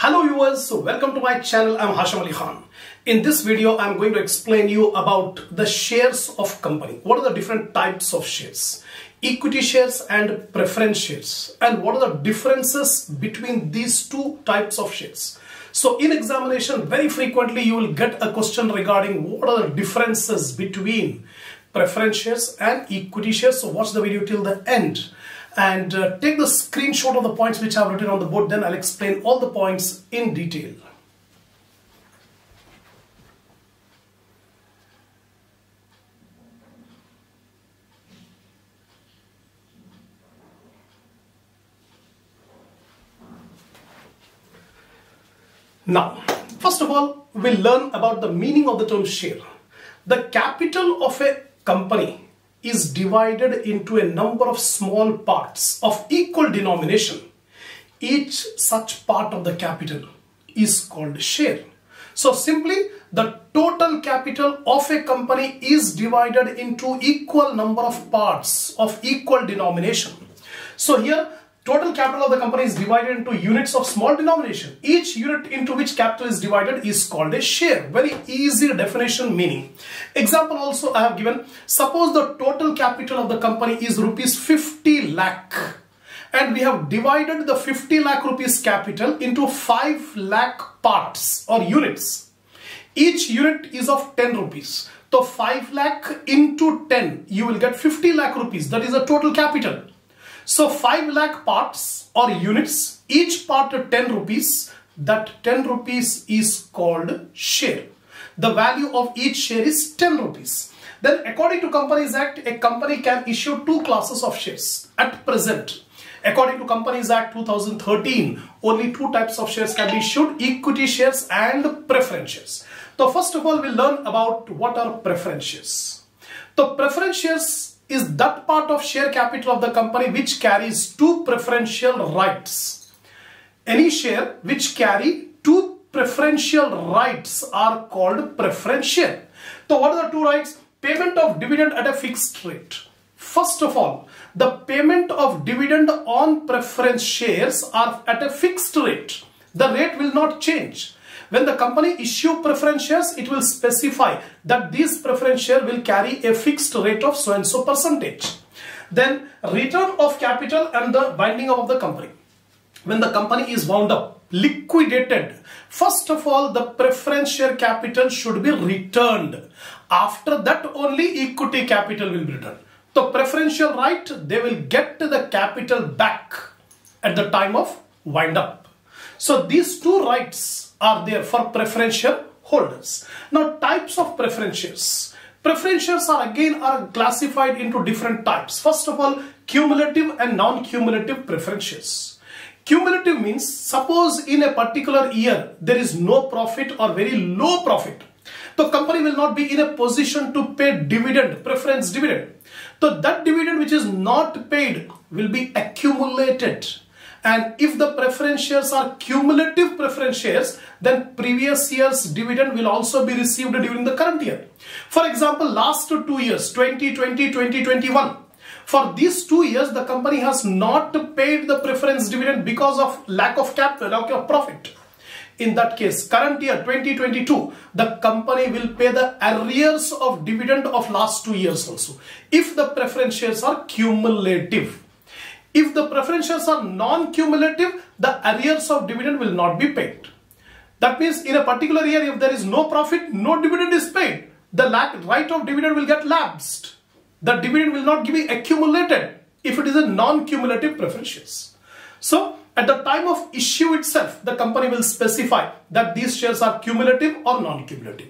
Hello viewers, so welcome to my channel. I'm Hasham Ali Khan. In this video, I'm going to explain you about the shares of company. What are the different types of shares? Equity shares and preference shares. And what are the differences between these two types of shares? So in examination, very frequently you will get a question regarding what are the differences between preference shares and equity shares. So watch the video till the end. And take the screenshot of the points which I have written on the board, then I'll explain all the points in detail. Now, first of all, we'll learn about the meaning of the term share. The capital of a company is divided into a number of small parts of equal denomination. Each such part of the capital is called share. So simply, the total capital of a company is divided into equal number of parts of equal denomination. So here, total capital of the company is divided into units of small denomination. Each unit into which capital is divided is called a share. Very easy definition, meaning. Example also I have given. Suppose the total capital of the company is rupees 50 lakh. And we have divided the 50 lakh rupees capital into 5 lakh parts or units. Each unit is of 10 rupees. So 5 lakh into 10, you will get 50 lakh rupees. That is the total capital. So 5 lakh parts or units, each part 10 rupees, that 10 rupees is called share. The value of each share is 10 rupees. Then according to Companies Act, a company can issue two classes of shares at present. According to Companies Act 2013, only two types of shares can be issued, equity shares and preference shares. So first of all, we'll learn about what are preference shares. So preference shares is that part of share capital of the company which carries two preferential rights. Any share which carry two preferential rights are called preference share. So what are the two rights? Payment of dividend at a fixed rate. First of all, the payment of dividend on preference shares are at a fixed rate. The rate will not change. When the company issue preference shares, it will specify that these preference share will carry a fixed rate of so and so percentage. Then return of capital and the winding up of the company. When the company is wound up, liquidated, first of all the preference share capital should be returned. After that only equity capital will be returned. The preferential right, they will get the capital back at the time of wind up. So these two rights are there for preferential holders. Now, types of preference shares. Preference shares are classified into different types. First of all, cumulative and non-cumulative preference shares. Cumulative means, suppose in a particular year there is no profit or very low profit, the company will not be in a position to pay dividend, preference dividend. So that dividend which is not paid will be accumulated. And if the preference shares are cumulative preference shares, then previous year's dividend will also be received during the current year. For example, last 2 years, 2020, 2021. For these 2 years, the company has not paid the preference dividend because of lack of capital, lack of profit. In that case, current year, 2022, the company will pay the arrears of dividend of last 2 years also, if the preference shares are cumulative. If the preference shares are non-cumulative, the arrears of dividend will not be paid. That means in a particular year, if there is no profit, no dividend is paid. The right of dividend will get lapsed. The dividend will not be accumulated if it is a non-cumulative preference shares. So at the time of issue itself, the company will specify that these shares are cumulative or non-cumulative.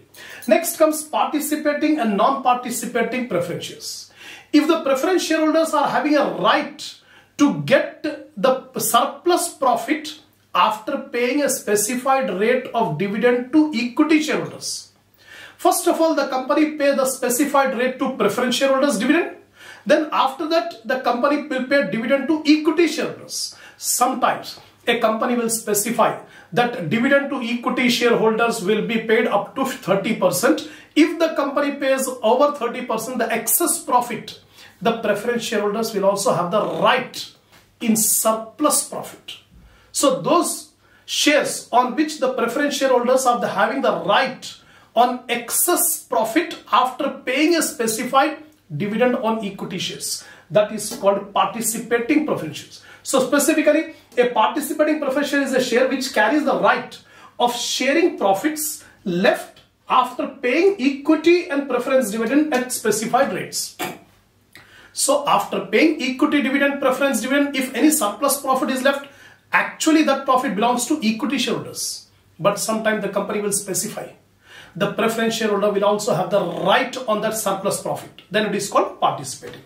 Next comes participating and non-participating preference shares. If the preference shareholders are having a right to get the surplus profit after paying a specified rate of dividend to equity shareholders. First of all, the company pays the specified rate to preference shareholders dividend. Then after that, the company will pay dividend to equity shareholders. Sometimes a company will specify that dividend to equity shareholders will be paid up to 30%. If the company pays over 30%, the excess profit, the preference shareholders will also have the right in surplus profit. So those shares on which the preference shareholders are having the right on excess profit after paying a specified dividend on equity shares. That is called participating preference shares. So specifically, a participating preference share is a share which carries the right of sharing profits left after paying equity and preference dividend at specified rates. So after paying equity dividend, preference dividend, if any surplus profit is left, actually that profit belongs to equity shareholders. But sometimes the company will specify. The preference shareholder will also have the right on that surplus profit. Then it is called participating.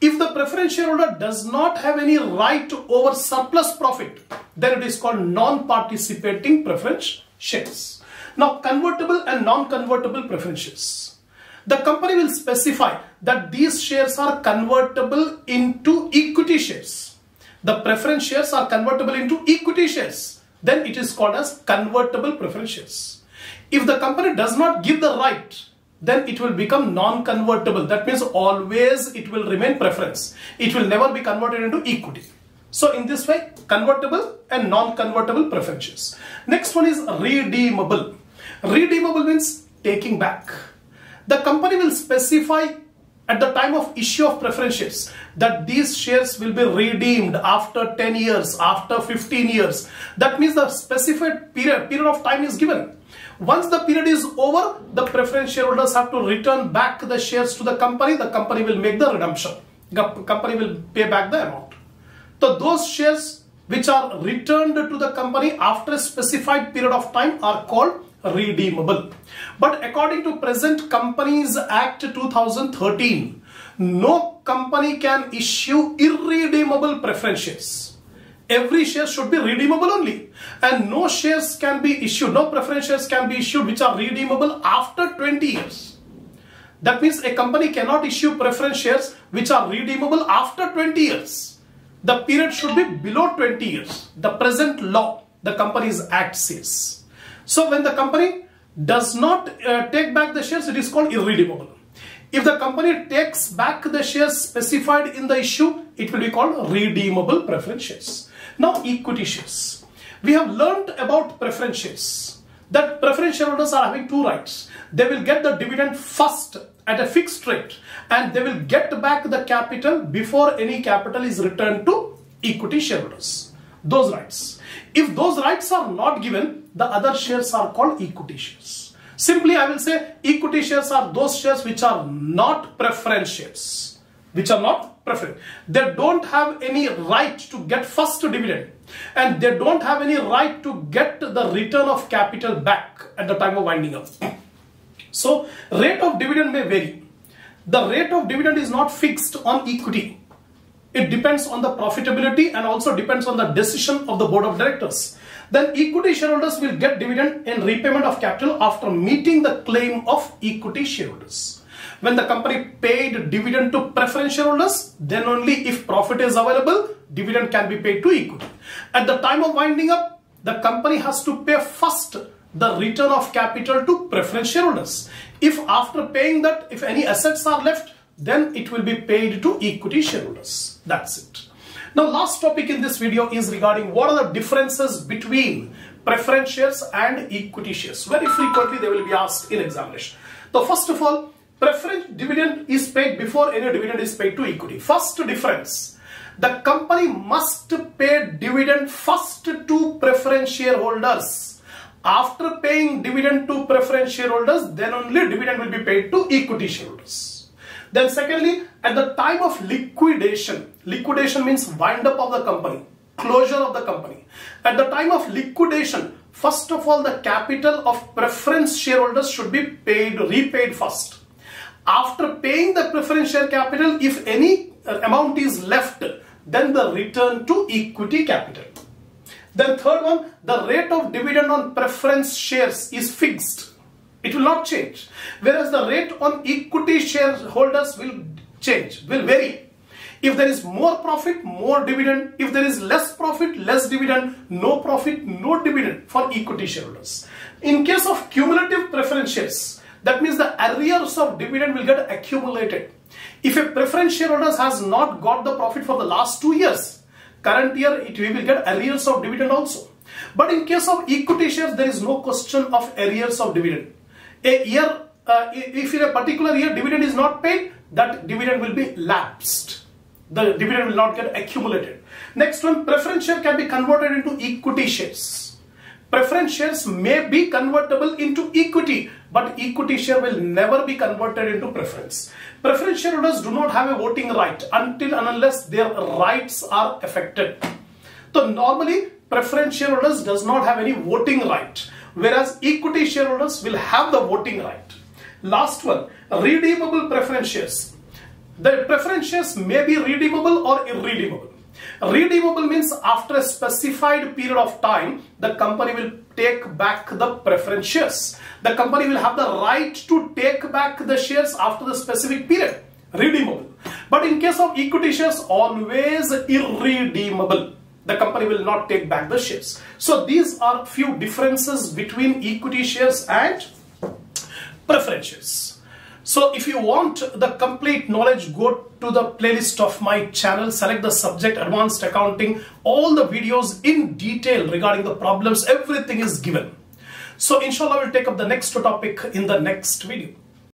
If the preference shareholder does not have any right over surplus profit, then it is called non-participating preference shares. Now, convertible and non-convertible preference shares. The company will specify that these shares are convertible into equity shares. The preference shares are convertible into equity shares. Then it is called as convertible preference shares. If the company does not give the right, then it will become non-convertible. That means always it will remain preference. It will never be converted into equity. So in this way, convertible and non-convertible preference shares. Next one is redeemable. Redeemable means taking back. The company will specify at the time of issue of preference shares that these shares will be redeemed after 10 years, after 15 years. That means the specified period of time is given. Once the period is over, the preference shareholders have to return back the shares to the company. The company will make the redemption. The company will pay back the amount. So those shares which are returned to the company after a specified period of time are called redeemable. But according to present Companies Act 2013, no company can issue irredeemable preference shares. Every share should be redeemable only, and no shares can be issued, no preference shares can be issued which are redeemable after 20 years. That means a company cannot issue preference shares which are redeemable after 20 years. The period should be below 20 years. The present law, the Companies Act says. So when the company does not take back the shares, it is called irredeemable. If the company takes back the shares specified in the issue, it will be called redeemable preference shares. Now, equity shares. We have learned about preference shares, that preference shareholders are having two rights. They will get the dividend first at a fixed rate, and they will get back the capital before any capital is returned to equity shareholders. Those rights. If those rights are not given, the other shares are called equity shares. Simply, I will say equity shares are those shares which are not preference shares. Which are not preferred. They don't have any right to get first dividend, and they don't have any right to get the return of capital back at the time of winding up. So rate of dividend may vary. The rate of dividend is not fixed on equity. It depends on the profitability and also depends on the decision of the board of directors. Then equity shareholders will get dividend in repayment of capital after meeting the claim of equity shareholders. When the company paid dividend to preference shareholders, then only if profit is available, dividend can be paid to equity. At the time of winding up, the company has to pay first the return of capital to preference shareholders. If after paying that, if any assets are left, then it will be paid to equity shareholders. That's it. Now, last topic in this video is regarding what are the differences between preference shares and equity shares. Very frequently, they will be asked in examination. So, first of all, preference dividend is paid before any dividend is paid to equity. First difference, the company must pay dividend first to preference shareholders. After paying dividend to preference shareholders, then only dividend will be paid to equity shareholders. Then secondly, at the time of liquidation, liquidation means wind up of the company, closure of the company. At the time of liquidation, first of all, the capital of preference shareholders should be paid, repaid first. After paying the preference share capital, if any amount is left, then the return to equity capital. Then third one, the rate of dividend on preference shares is fixed. It will not change. Whereas the rate on equity shareholders will change, will vary. If there is more profit, more dividend. If there is less profit, less dividend. No profit, no dividend for equity shareholders. In case of cumulative preference shares, that means the arrears of dividend will get accumulated. If a preference shareholder has not got the profit for the last 2 years, current year it will get arrears of dividend also. But in case of equity shares, there is no question of arrears of dividend. A year, if in a particular year dividend is not paid, that dividend will be lapsed. The dividend will not get accumulated. Next one, preference share can be converted into equity shares. Preference shares may be convertible into equity, but equity share will never be converted into preference. Preference shareholders do not have a voting right until and unless their rights are affected. So normally, preference shareholders does not have any voting right, whereas equity shareholders will have the voting right. Last one, redeemable preference shares. The preference shares may be redeemable or irredeemable. Redeemable means after a specified period of time, the company will take back the preference shares. The company will have the right to take back the shares after the specific period. Redeemable. But in case of equity shares, always irredeemable. The company will not take back the shares. So these are few differences between equity shares and preference shares. So if you want the complete knowledge, go to the playlist of my channel, select the subject advanced accounting, all the videos in detail regarding the problems, everything is given. So inshallah, we'll take up the next topic in the next video.